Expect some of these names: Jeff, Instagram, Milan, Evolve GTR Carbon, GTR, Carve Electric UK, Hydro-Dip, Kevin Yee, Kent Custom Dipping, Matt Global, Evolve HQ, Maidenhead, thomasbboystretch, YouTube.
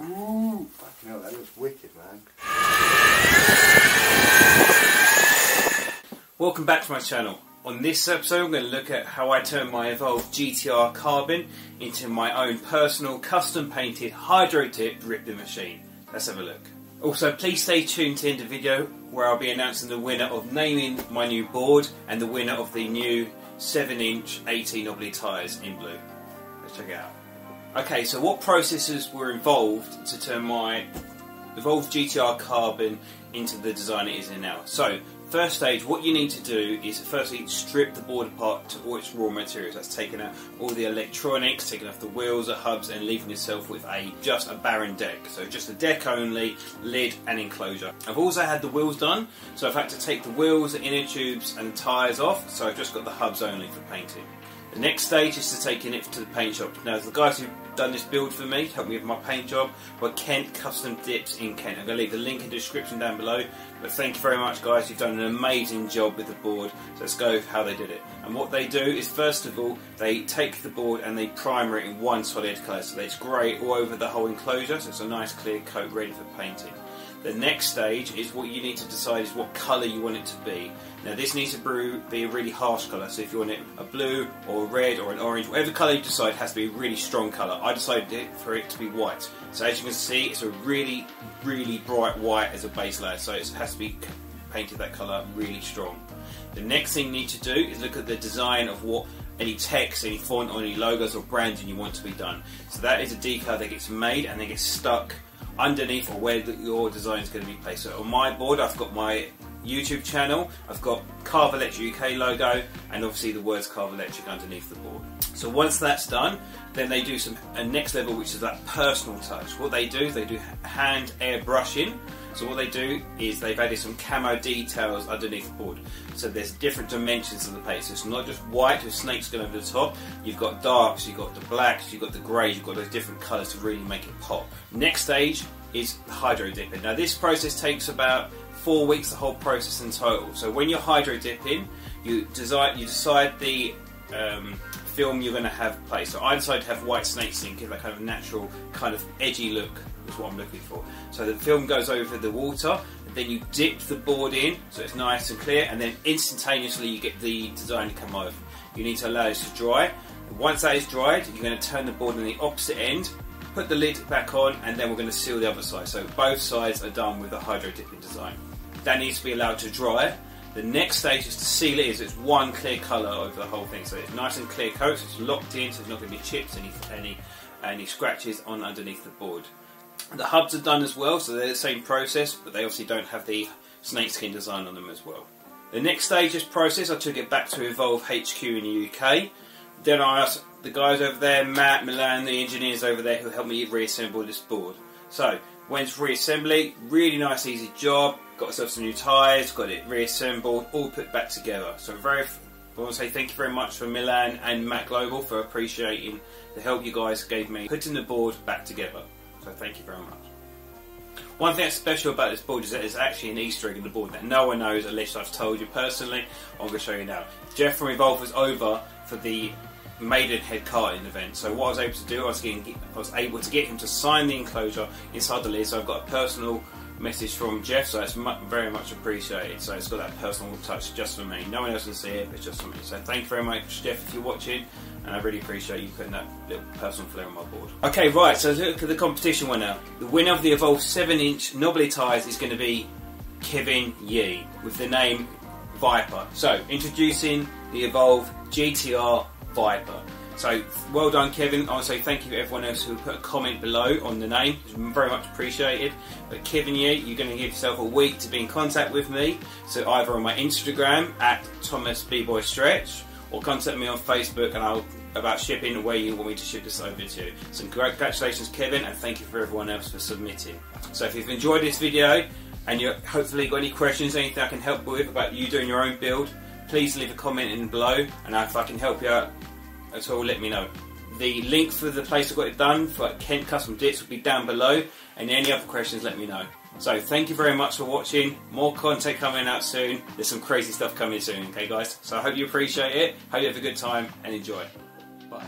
Ooh, fucking hell, that looks wicked, man. Welcome back to my channel. On this episode I'm going to look at how I turn my Evolve GTR Carbon into my own personal custom painted Hydro-Dip ripping machine. Let's have a look. Also, please stay tuned to the end of the video where I'll be announcing the winner of naming my new board and the winner of the new 7-inch 18 oblique tyres in blue. Let's check it out. Okay, so what processes were involved to turn my Evolve GTR Carbon into the design it is in now? So, first stage, what you need to do is firstly strip the board apart to all its raw materials. That's taking out all the electronics, taking off the wheels, the hubs, and leaving yourself with just a barren deck. So just a deck only, lid and enclosure. I've also had the wheels done, so I've had to take the wheels, the inner tubes and tyres off, so I've just got the hubs only for painting. The next stage is to taking it to the paint shop. Now the guys who've done this build for me, helped me with my paint job, were Kent Custom Dips in Kent. I'm going to leave the link in the description down below, but thank you very much guys, you've done an amazing job with the board, so let's go with how they did it. And what they do is first of all, they take the board and they primer it in one solid colour, so that it's grey all over the whole enclosure, so it's a nice clear coat ready for painting. The next stage is what you need to decide is what colour you want it to be. Now this needs to be a really harsh colour, so if you want it a blue or a red or an orange, whatever colour you decide has to be a really strong colour. I decided for it to be white. So as you can see, it's a really, really bright white as a base layer, so it has to be painted that colour really strong. The next thing you need to do is look at the design of what any text, any font or any logos or branding you want to be done. So that is a decal that gets made and then gets stuck underneath or where your design is going to be placed. So on my board I've got my YouTube channel, I've got Carve Electric UK logo and obviously the words Carve Electric underneath the board. So once that's done, then they do a next level which is that personal touch. What they do is they do hand airbrushing. So what they do is they've added some camo details underneath the board. So there's different dimensions of the paint. So it's not just white with snakes going over the top. You've got darks, you've got the blacks, you've got the greys, you've got those different colours to really make it pop. Next stage is hydro-dipping. Now this process takes about 4 weeks, the whole process in total. So when you're hydro-dipping, you decide the film you're going to have placed. So I decided to have white snakes in, give that kind of natural, kind of edgy look. Is what I'm looking for. So the film goes over the water, and then you dip the board in so it's nice and clear, and then instantaneously you get the design to come over. You need to allow this to dry. Once that is dried, you're going to turn the board on the opposite end, put the lid back on, and then we're going to seal the other side. So both sides are done with the hydro dipping design. That needs to be allowed to dry. The next stage is to seal it, so it's one clear colour over the whole thing. So it's nice and clear coat, so it's locked in, so there's not going to be chips, any scratches on underneath the board. The hubs are done as well, so they're the same process, but they obviously don't have the snakeskin design on them as well. The next stage is process. I took it back to Evolve HQ in the UK. Then I asked the guys over there, Matt, Milan, the engineers over there who helped me reassemble this board. So, went to reassembly, really nice, easy job. Got ourselves some new tyres, got it reassembled, all put back together. So, I want to say thank you very much for Milan and Matt Global for appreciating the help you guys gave me putting the board back together. So thank you very much. One thing that's special about this board is that there's actually an Easter egg in the board that no one knows unless I've told you personally. I'm going to show you now. Jeff from Evolve was over for the Maidenhead karting event. So what I was able to do, I was able to get him to sign the enclosure inside the lid. So I've got a personal message from Jeff, so it's very much appreciated. So it's got that personal touch just for me. No one else can see it, it's just for me. So thank you very much, Jeff, if you're watching, and I really appreciate you putting that little personal flair on my board. Okay, right, so look at the competition winner. The winner of the Evolve 7-inch knobbly tyres is going to be Kevin Yee with the name Viper. So introducing the Evolve GTR Viper. So well done, Kevin. I want to say thank you to everyone else who put a comment below on the name. It's very much appreciated. But Kevin Yee, you're going to give yourself a week to be in contact with me. So either on my Instagram at thomasbboystretch or contact me on Facebook and I'll about shipping where you want me to ship this over to. So congratulations, Kevin, and thank you for everyone else for submitting. So if you've enjoyed this video and you've hopefully got any questions, anything I can help with about you doing your own build, please leave a comment in below, and if I can help you out at all, let me know. The link for the place I got it done for Kent Custom Dips will be down below, and any other questions let me know. So thank you very much for watching. More content coming out soon. There's some crazy stuff coming soon, okay guys? So I hope you appreciate it, hope you have a good time and enjoy. Bye.